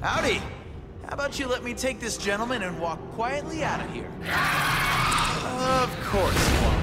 Howdy. How about you let me take this gentleman and walk quietly out of here? Of course.